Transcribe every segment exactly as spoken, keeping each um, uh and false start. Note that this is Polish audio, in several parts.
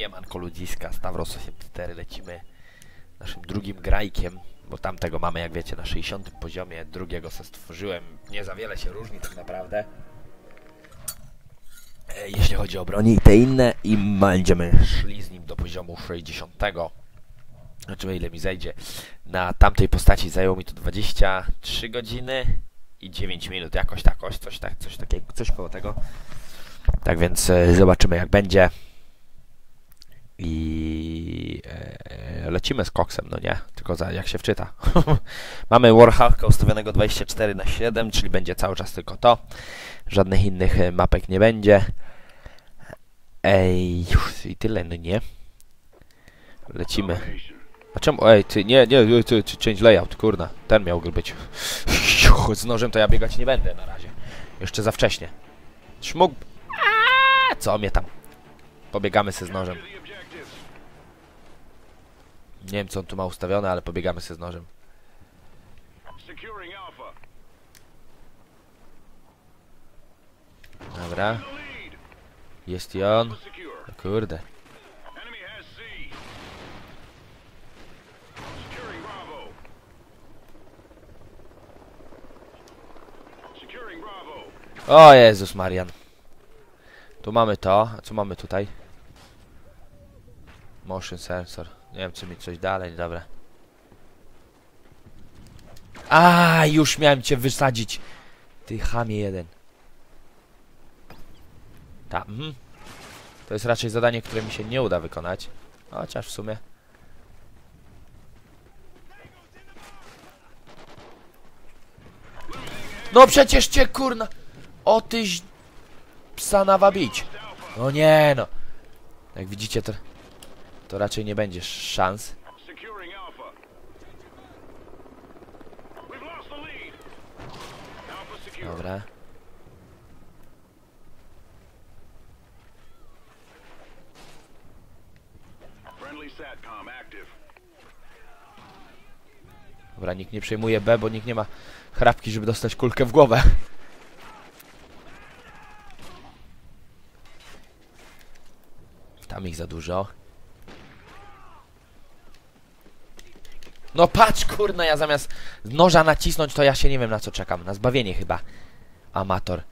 Stavrosikiem, Anko Ludziska, Stavrososiem cztery lecimy naszym drugim grajkiem, bo tamtego mamy, jak wiecie, na sześćdziesiątym poziomie, drugiego se stworzyłem, nie za wiele się różni tak naprawdę, jeśli chodzi o broni i te inne, i będziemy szli z nim do poziomu sześćdziesiątego. Zobaczymy, ile mi zajdzie. Na tamtej postaci zajęło mi to dwadzieścia trzy godziny i dziewięć minut, jakoś takoś, coś, tak, coś takiego, coś koło tego. Tak więc zobaczymy, jak będzie. I lecimy z koksem, no nie? Tylko za, jak się wczyta. Mamy Warhawka ustawionego dwadzieścia cztery na siedem, czyli będzie cały czas tylko to. Żadnych innych mapek nie będzie. Ej, już i tyle, no nie? Lecimy. A czemu? Ej, ty, nie, nie, ty, change layout, kurna. Ten miał być. Z nożem to ja biegać nie będę na razie. Jeszcze za wcześnie. Szmug... A, co mnie tam? Pobiegamy się z nożem. Nie wiem, co on tu ma ustawione, ale pobiegamy się z nożem. Dobra. Jest i on. O kurde. O Jezus Marian. Tu mamy to. A co mamy tutaj? Motion sensor. Nie wiem, czy mi coś dalej. Dobra. A, już miałem cię wysadzić. Ty chamie jeden. Tam. Mhm. To jest raczej zadanie, które mi się nie uda wykonać. Chociaż w sumie. No przecież cię kurna. O tyś psa nawa bić. No nie no. Jak widzicie, to, to raczej nie będzie szans. Dobra. Dobra, nikt nie przejmuje B, bo nikt nie ma chrapki, żeby dostać kulkę w głowę. Tam ich za dużo. No patrz, kurna, ja zamiast noża nacisnąć, to ja się nie wiem, na co czekam. Na zbawienie chyba. Amator.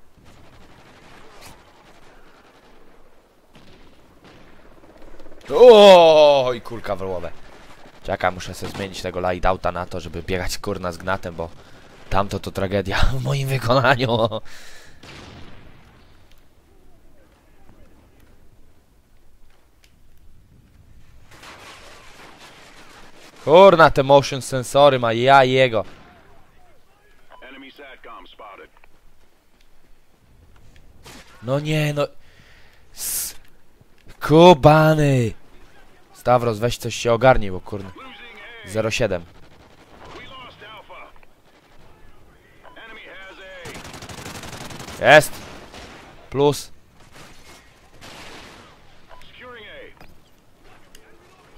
O, i kulka w głowę. Czekam, muszę sobie zmienić tego lightouta na to, żeby biegać, kurna, z gnatem, bo tamto to tragedia w moim wykonaniu. Kurna, te motion sensory ma, ja jego. No nie, no. S Kubany. Stavros, weź coś się ogarnij, bo kurna. zero siedem. Jest. Plus.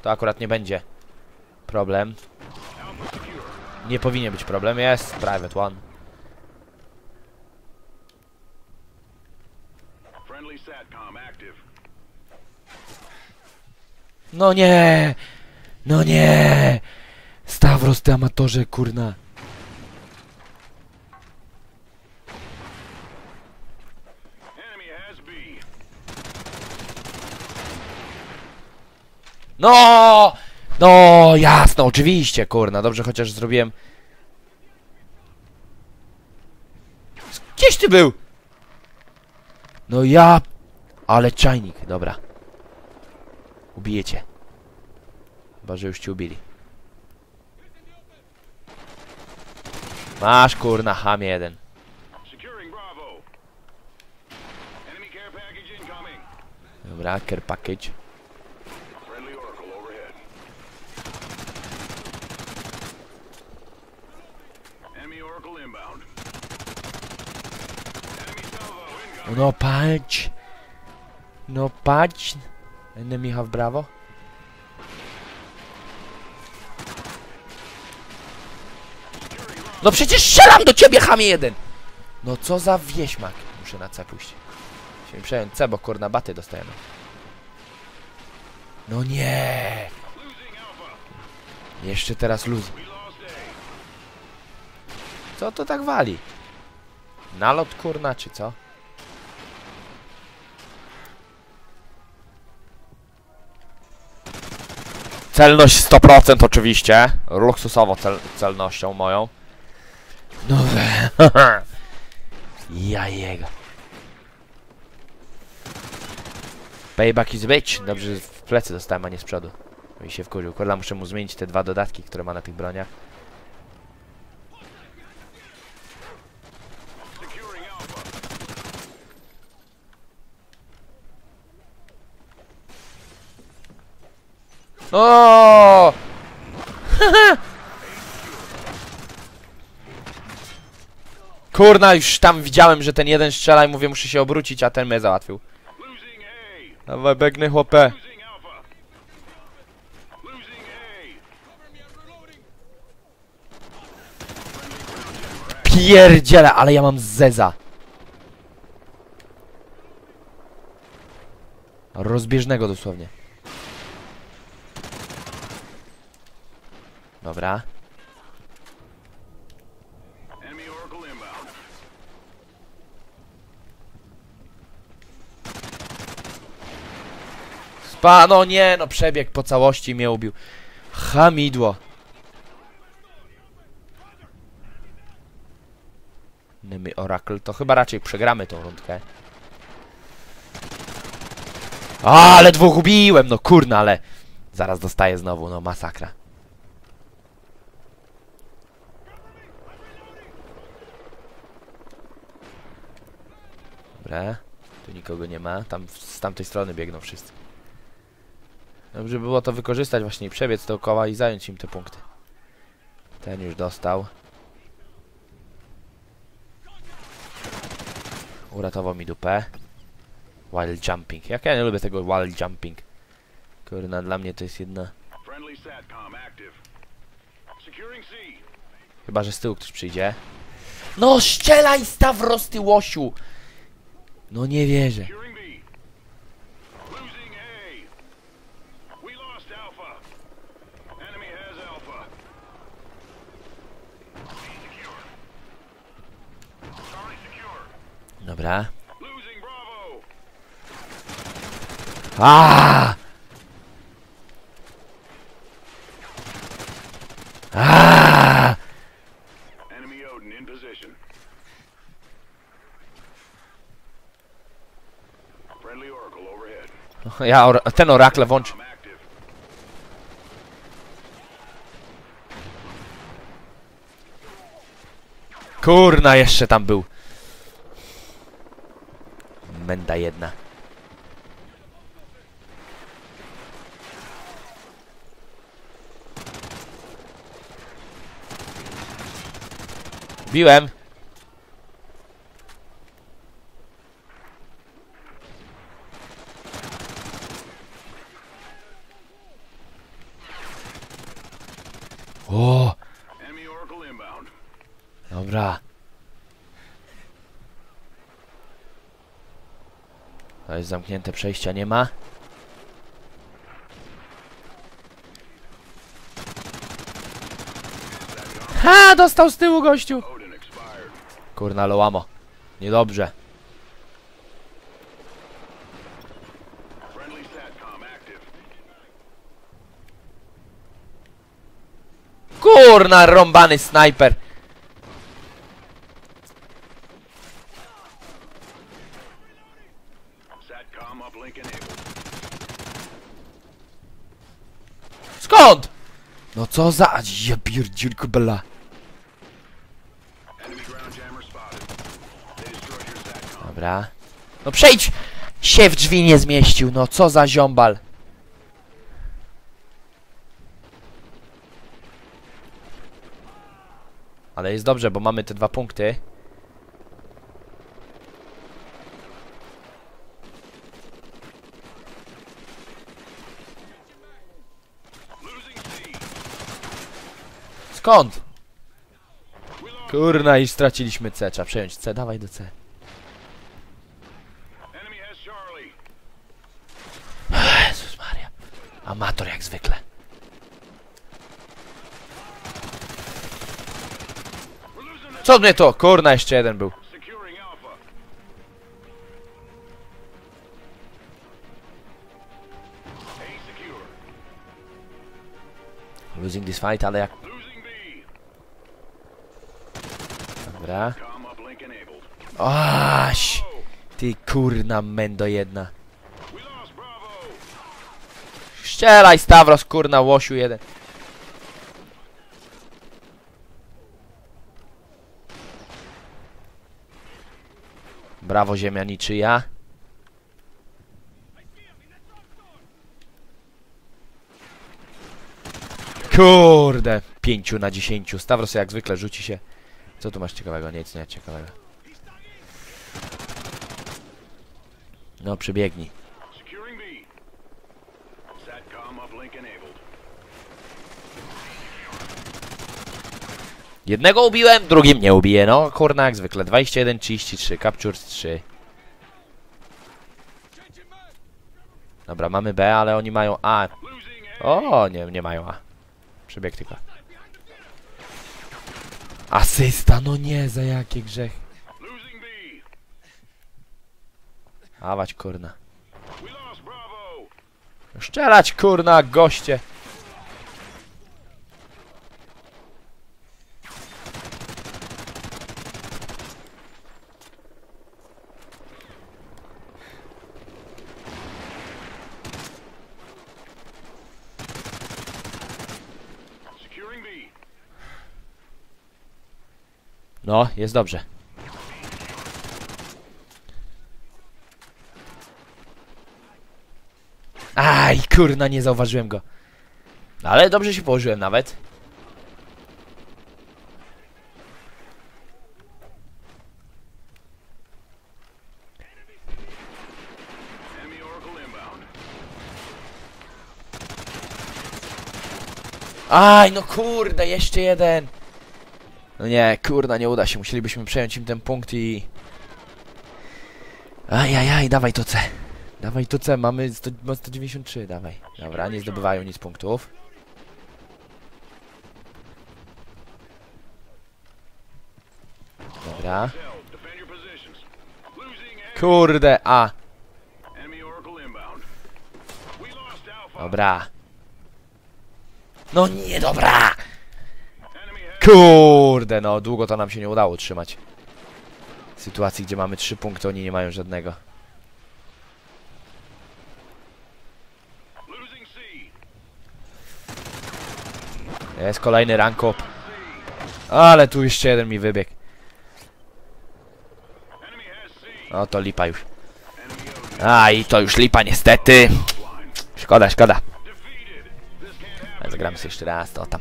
To akurat nie będzie problem. Nie powinien być problem. Jest private one. No nie! No nie! Stavros, ty amatorze, kurna. No! No, jasno, oczywiście, kurna. Dobrze, chociaż zrobiłem... Gdzieś ty był? No ja... Ale czajnik, dobra. Ubiję cię. Chyba, że już cię ubili. Masz, kurna, chamie jeden. Dobra, care package. No patrz. No patrz. Enemy have Bravo. No przecież strzelam do ciebie, chamie jeden. No co za wieśmak. Muszę na C pójść. Musimy przejąć C, bo kurna baty dostajemy. No nie! Jeszcze teraz luz. Co to tak wali? Nalot kurna, czy co? Celność sto procent oczywiście. Luksusowo cel celnością moją. No ja jego. Payback is bitch. Dobrze, że w plecy dostałem, a nie z przodu. I się wkurzył. Kurwa, muszę mu zmienić te dwa dodatki, które ma na tych broniach. O! Kurna, już tam widziałem, że ten jeden strzela i mówię, muszę się obrócić, a ten mnie załatwił. Dawaj, biegnę, chłopie. Pierdziele, ale ja mam zeza. Rozbieżnego dosłownie. Dobra. Spa, no nie, no przebieg po całości mnie ubił. Hamidło. Enemy Oracle, to chyba raczej przegramy tą rundkę. A, ale dwóch ubiłem, no kurna, ale zaraz dostaję znowu, no masakra. Dobra, tu nikogo nie ma, tam z tamtej strony biegną wszyscy. Dobrze było to wykorzystać właśnie i przebiec dookoła i zająć im te punkty. Ten już dostał. Uratował mi dupę. Wild jumping. Jak ja nie lubię tego wild jumping. Kurna, dla mnie to jest jedna... Chyba, że z tyłu ktoś przyjdzie. No strzelaj, Stavros, ty łosiu! No nie wierzę. Dobra. Aaaa! Aaaa! Ja or ten orakle włącz. Kurna, jeszcze tam był. Menda jedna. Biłem. O! Dobra. To jest zamknięte, przejścia nie ma. Ha! Dostał z tyłu gościu! Kurna, lołamo. Niedobrze. Kurna, rąbany snajper. Skąd? No co za... Ja pierdzielku bela. Dobra. No przejdź! Się w drzwi nie zmieścił, no co za ziombal. Ale jest dobrze, bo mamy te dwa punkty. Skąd? Kurna, i straciliśmy C. Trzeba przejąć C. Dawaj do C. Jezus Maria. Amator jak zwykle. Co mnie to? Kurna, jeszcze jeden był. Losing this fight, ale jak... Dobra. Oś! Ty kurna mendo jedna. Strzelaj, Stavros, kurna łosiu jeden. Brawo, ziemia niczyja. Kurde, pięć na dziesięć. Stavros jak zwykle rzuci się. Co tu masz ciekawego? Nic nie ciekawego. No, przybiegnij. Jednego ubiłem, drugim nie ubiję. No, kurna, jak zwykle. dwadzieścia jeden trzydzieści trzy. Captures trzy. Dobra, mamy B, ale oni mają A. O, nie, nie mają A. Przebieg tylko. Asysta, no nie, za jakie grzech. Awać, kurna. Szczelać, kurna, goście. No, jest dobrze. Aj, kurna, nie zauważyłem go. Ale dobrze się położyłem nawet. Aj, no kurde, jeszcze jeden. No nie, kurna, nie uda się. Musielibyśmy przejąć im ten punkt i... Ajajaj, dawaj to C. Dawaj to C, mamy sto dziewięćdziesiąt trzy, dawaj. Dobra, nie zdobywają nic punktów. Dobra. Kurde, A. Dobra. No nie, dobra! Kurde, no długo to nam się nie udało utrzymać. W sytuacji, gdzie mamy trzy punkty, oni nie mają żadnego. Jest kolejny rank up. Ale tu jeszcze jeden mi wybiegł. No to lipa już. A i to już lipa niestety. Szkoda, szkoda. Zagramy sobie jeszcze raz, to tam.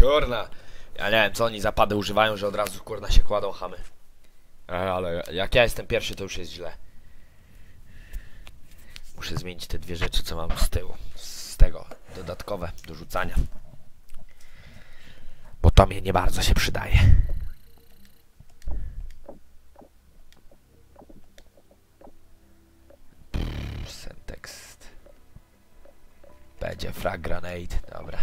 Kurna, ja nie wiem co oni zapady używają, że od razu kurna się kładą chamy. Ale jak ja jestem pierwszy, to już jest źle. Muszę zmienić te dwie rzeczy, co mam z tyłu. Z tego, dodatkowe, do rzucania. Bo to mnie nie bardzo się przydaje. Sentekst. Będzie frag granate, dobra.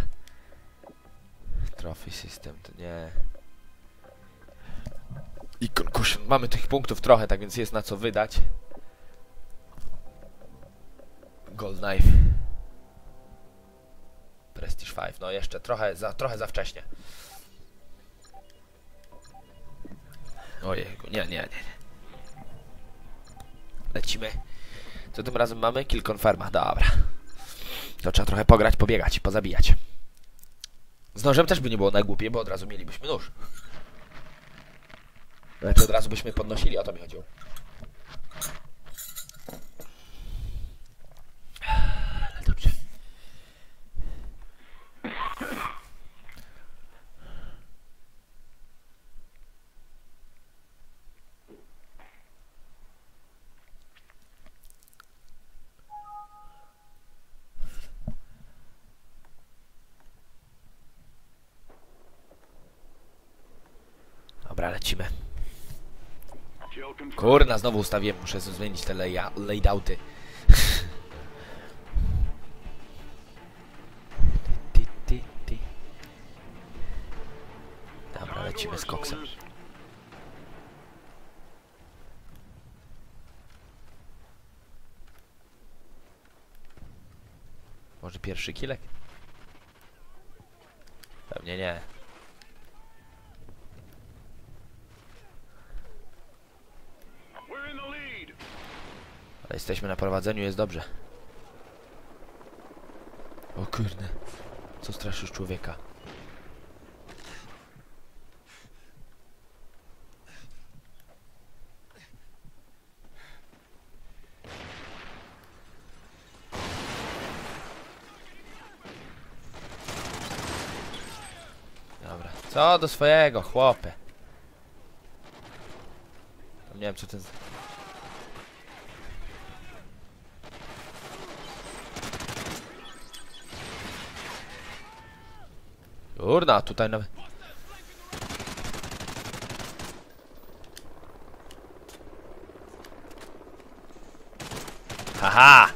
Trophy system, to nie. I concussion. Mamy tych punktów trochę, tak więc jest na co wydać. Gold knife. Prestige pięć. No jeszcze trochę za, trochę za wcześnie. Ojej, nie, nie, nie. Lecimy. Co tym razem mamy? Kill confirma. Dobra. To trzeba trochę pograć, pobiegać, pozabijać. Z nożem też by nie było najgłupiej, bo od razu mielibyśmy nóż. Znaczy od razu byśmy podnosili, o to mi chodziło. Ale dobrze. Dobra, lecimy. Kurna, znowu ustawiłem, muszę zmienić te laydouty. Dobra, lecimy z koksem. Może pierwszy kilek? Pewnie nie. Ale jesteśmy na prowadzeniu, jest dobrze. O kurde, co straszysz człowieka? Co do swojego, chłopie. Tam nie wiem, co ten... Kurna, tutaj nawet... Haha!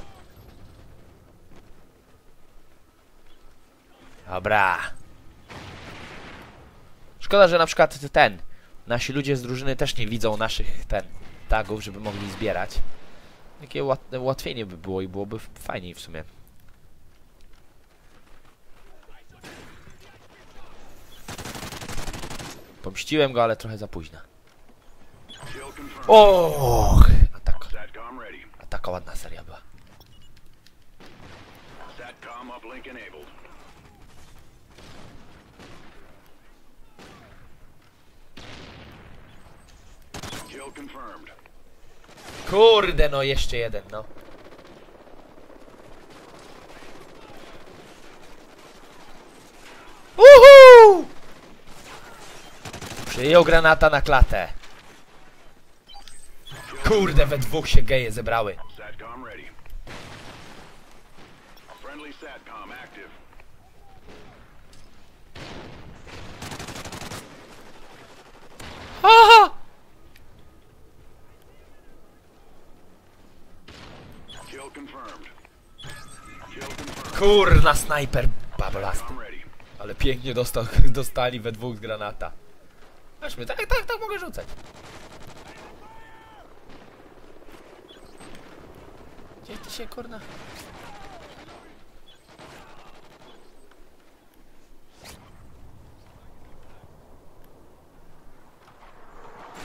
Dobra. Szkoda, że na przykład ten, nasi ludzie z drużyny też nie widzą naszych ten tagów, żeby mogli zbierać. Takie łatwiej by było i byłoby fajniej w sumie. Pomściłem go, ale trochę za późno. Och! Ataka. A taka ładna seria była. Kurde, no jeszcze jeden, no. Uhu! Przyjął granata na klatę. Kurde, we dwóch się geje zebrały. Aha! Kurna, snajper babolasty. Ale pięknie dostał, dostali we dwóch z granata. Zobaczmy, tak, tak, tak mogę rzucać. Gdzie ty się, kurna?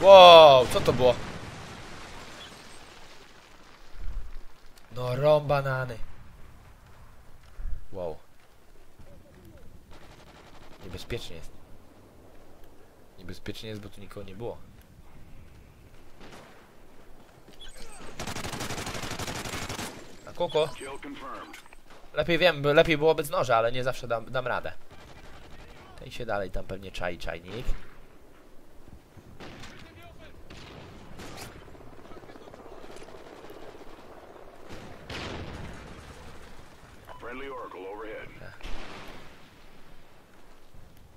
Wow, co to było? No rąbanany. Wow. Niebezpiecznie jest. Niebezpiecznie jest, bo tu nikogo nie było. A koko. Lepiej wiem, lepiej było bez noża, ale nie zawsze dam, dam radę. Ten się dalej tam pewnie czai czajnik.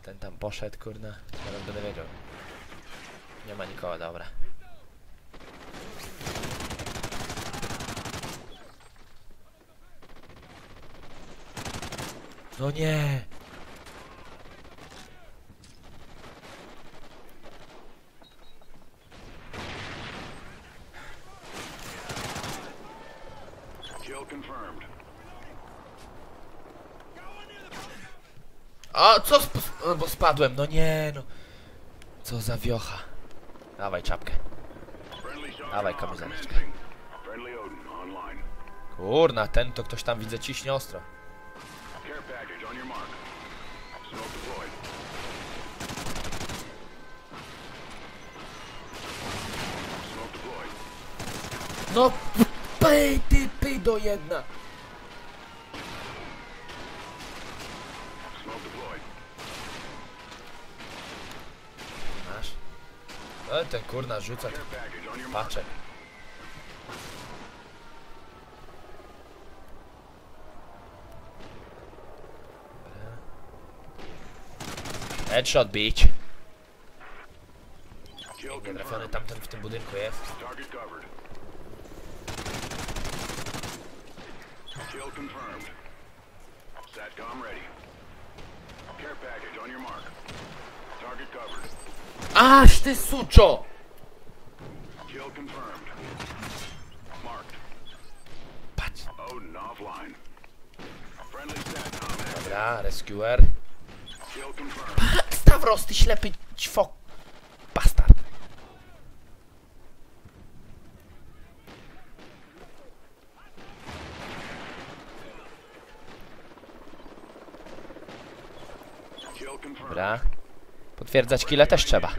Ten tam poszedł, kurna. Zaraz będę wiedział. Nie ma nikogo, dobra. No nie! A co? Sp no, bo spadłem, no nie no. Co za wiocha. Dawaj czapkę. Dawaj kamizeleczkę. Kurna, ten to ktoś tam widzę ciśnie ostro. No pej ty pej do jedna. Ale ten kurna rzuca ten paczek. Headshot bitch. Nie trafiony, tamten w tym budynku jest. Aż ty suczo! Patrz. Dobra, rescuer. Stavros, ty ślepy ćwok. Bastard. Dobra. Potwierdzać kile też trzeba.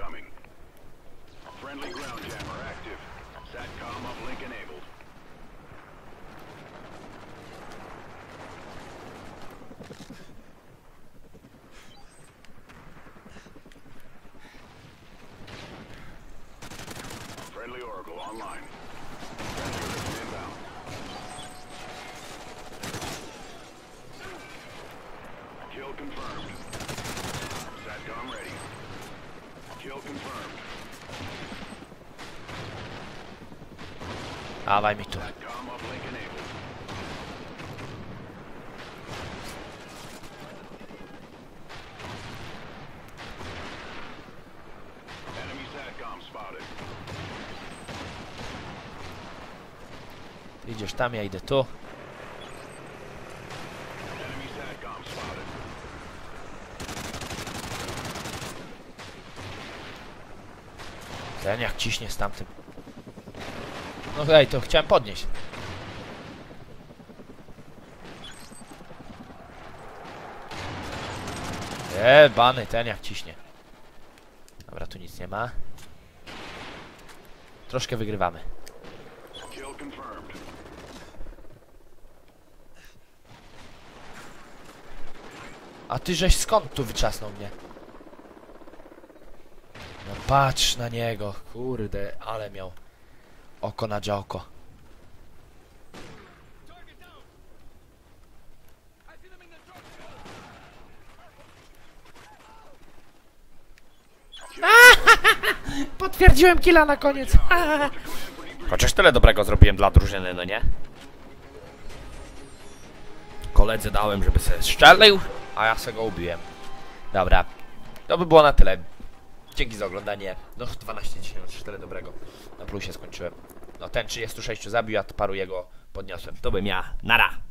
Dawaj mi tu. Ty idziesz tam, ja idę tu. Ten jak ciśnie z tamtym. No hej, to chciałem podnieść. Eee, bany, ten jak ciśnie. Dobra, tu nic nie ma. Troszkę wygrywamy. A ty żeś skąd tu wyczasnął mnie? No patrz na niego, kurde, ale miał. Oko na działko. Potwierdziłem killa na koniec. Chociaż tyle dobrego zrobiłem dla drużyny, no nie? Koledze dałem, żeby se strzelił, a ja se go ubiłem. Dobra, to by było na tyle. Dzięki za oglądanie. No dwanaście dziesięć, tyle dobrego. Na plusie skończyłem. No ten trzydzieści sześć zabił, a paru jego podniosłem. To bym ja. Nara!